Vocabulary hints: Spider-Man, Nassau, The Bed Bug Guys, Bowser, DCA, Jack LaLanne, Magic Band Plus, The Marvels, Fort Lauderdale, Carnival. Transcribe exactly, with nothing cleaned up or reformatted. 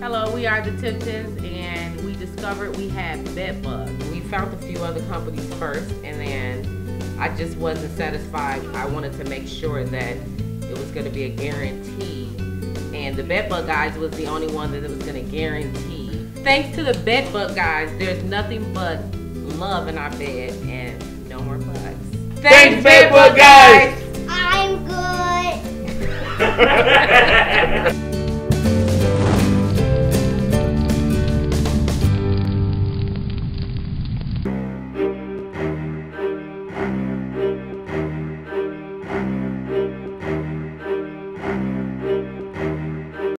Hello, we are Detectives, and we discovered we had bed bugs. We found a few other companies first, and then I just wasn't satisfied. I wanted to make sure that it was going to be a guarantee, and the Bed Bug Guys was the only one that it was going to guarantee. Thanks to the Bed Bug Guys, there's nothing but love in our bed, and no more bugs. Thanks, Thanks Bed Bug Guys! I'm good!